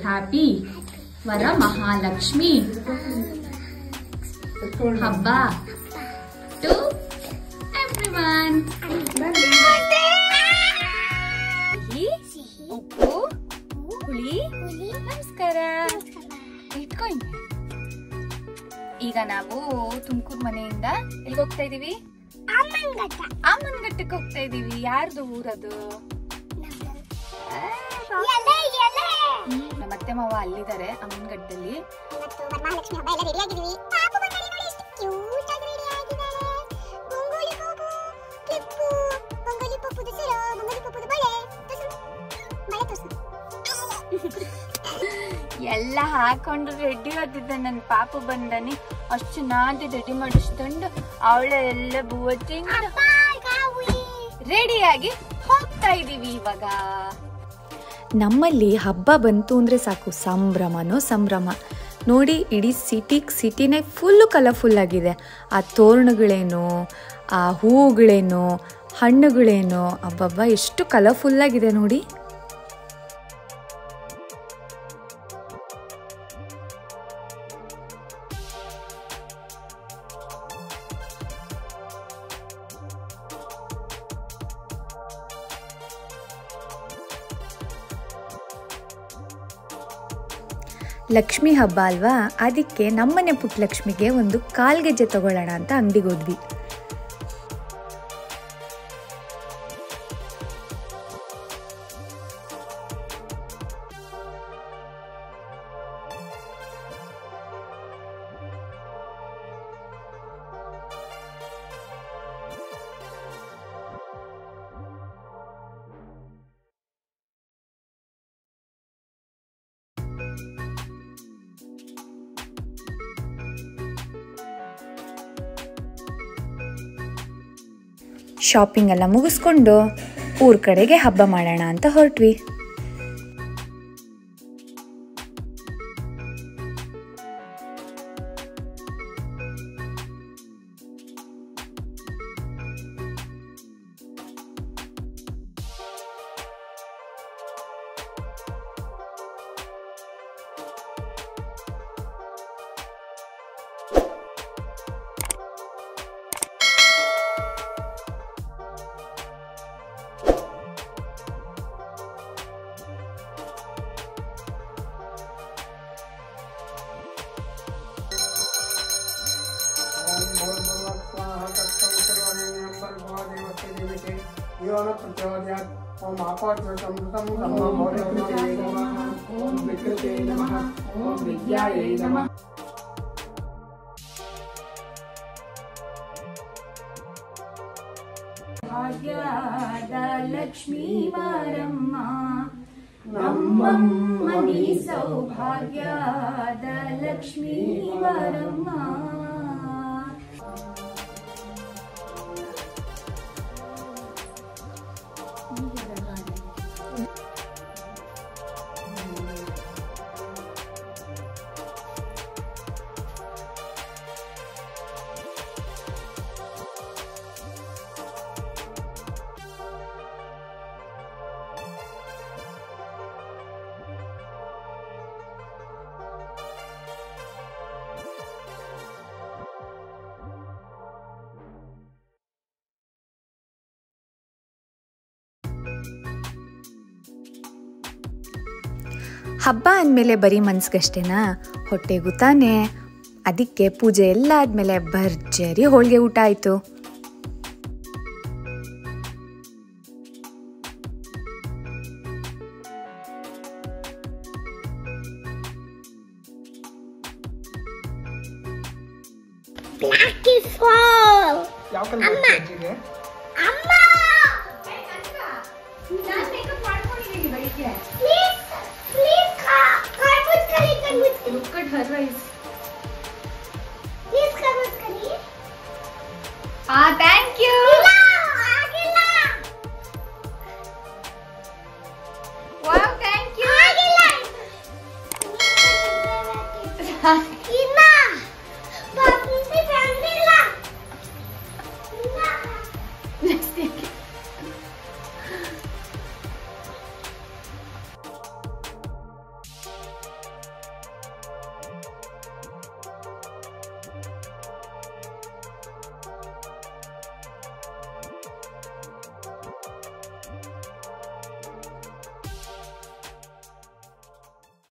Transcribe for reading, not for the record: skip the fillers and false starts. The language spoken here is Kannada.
Happy Varamahalakshmi Habba to everyone. Sihi Uppu Huli Namaskara. Itkoin Iga navu Tumkur maneyinda ellige hogta idivi? Ammangatte hogta idivi. Yardu ooradu? ಮತ್ತೆ ಮಾವ ಅಲ್ಲಿದ್ದಾರೆ ಅಮ್ಮನ ಗಡ್ಡಲ್ಲಿ. ಇವತ್ತು ವರಮಹಾಲಕ್ಷ್ಮಿ ಹಬ್ಬ ಎಲ್ಲ ರೆಡಿ ಆಗಿದೀವಿ. ಪಾಪು ಬಂದರಿ ನೋಡಿ ಎಷ್ಟು ಕ್ಯೂಟ್ ಆಗಿ ರೆಡಿ ಆಗಿದ್ದಾರೆ. ಬಂಗೋಲಿ ಪಾಪು, ಕಿಪ್ಪು, ಬಂಗೋಲಿ ಪಾಪುದ ಸರ, ಬಂಗೋಲಿ ಪಾಪುದ ಬಳೆ. ಬಳೆ ತೋರಿಸು. ಎಲ್ಲ ಹಾಕೊಂಡು ರೆಡಿ ಆಗಿದ್ದ ನನ್ನ ಪಾಪು ಬಂದನಿ. ಅಷ್ಟು ಚೆನ್ನಾಗಿ ರೆಡಿ ಮಾಡಿಸ್ಕೊಂಡು ಅವಳೆ ಎಲ್ಲ ಬೂವಟಿಂಗ್ ರೆಡಿಯಾಗಿ ಹೋಗ್ತಾ ಇದೀವಿ ಇವಾಗ. ನಮ್ಮಲ್ಲಿ ಹಬ್ಬ ಬಂತು ಅಂದರೆ ಸಾಕು ಸಂಭ್ರಮನೋ ಸಂಭ್ರಮ. ನೋಡಿ ಇಡೀ ಸಿಟಿನೇ ಫುಲ್ಲು ಕಲರ್ಫುಲ್ ಆಗಿದೆ. ಆ ತೋರಣಗಳೇನೋ, ಆ ಹೂವುಗಳೇನೋ, ಹಣ್ಣುಗಳೇನೋ, ಹಬ್ಬ ಎಷ್ಟು ಕಲರ್ಫುಲ್ಲಾಗಿದೆ ನೋಡಿ. ಲಕ್ಷ್ಮಿ ಹಬ್ಬ ಅಲ್ವಾ, ಅದಕ್ಕೆ ನಮ್ಮನೆ ಪುಟ್ಟ ಲಕ್ಷ್ಮಿಗೆ ಒಂದು ಕಾಲ್ಗೆಜ್ಜೆ ತಗೊಳ್ಳೋಣ ಅಂತ ಅಂಗಡಿಗೆ ಹೋದ್ವಿ. ಶಾಪಿಂಗ್ ಎಲ್ಲ ಮುಗಿಸ್ಕೊಂಡು ಊರ ಕಡೆಗೆ ಹಬ್ಬ ಮಾಡೋಣ ಅಂತ ಹೊರಟ್ವಿ. ಲಕ್ಷ್ಮೀ ವರಮ್ಮ ನಮ್ಮಮ್ಮನಿ ಸೌಭಾಗ್ಯದ ಲಕ್ಷ್ಮೀ ವರಮ್ಮ. ಹಬ್ಬ ಅಂದಮೇಲೆ ಬರೀ ಮನ್ಸಿಗಷ್ಟೇನಾ, ಹೊಟ್ಟೆಗೂ ತಾನೇ. ಅದಕ್ಕೆ ಪೂಜೆ ಎಲ್ಲ ಆದಮೇಲೆ ಭರ್ಜರಿ ಹೋಳಿಗೆ ಊಟ ಆಯಿತು. Look at her eyes. Please cover screen. Thank you. Agila. Wow, thank you. Agila.